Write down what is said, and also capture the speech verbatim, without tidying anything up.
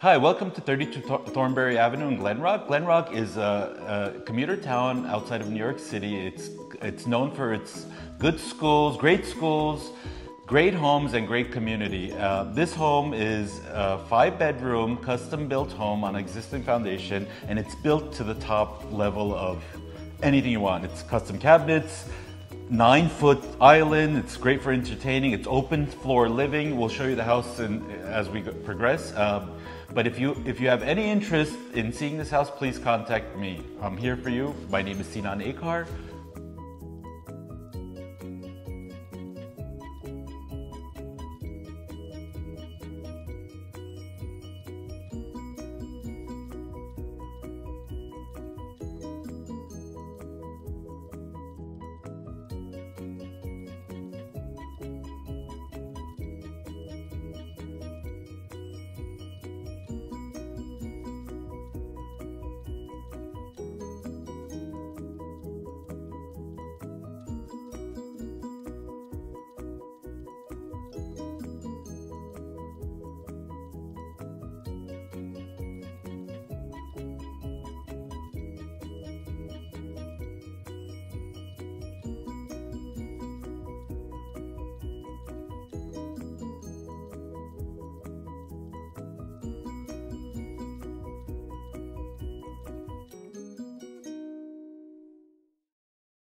Hi, welcome to thirty-two Thornberry Avenue in Glen Rock. Glen Rock is a, a commuter town outside of New York City. It's, it's known for its good schools, great schools, great homes, and great community. Uh, this home is a five bedroom, custom built home on an existing foundation, and it's built to the top level of anything you want. It's custom cabinets, nine foot island. It's great for entertaining. It's open floor living. We'll show you the house in, as we progress. Um, but if you if you have any interest in seeing this house, please contact me. I'm here for you. My name is Sinan Akhar.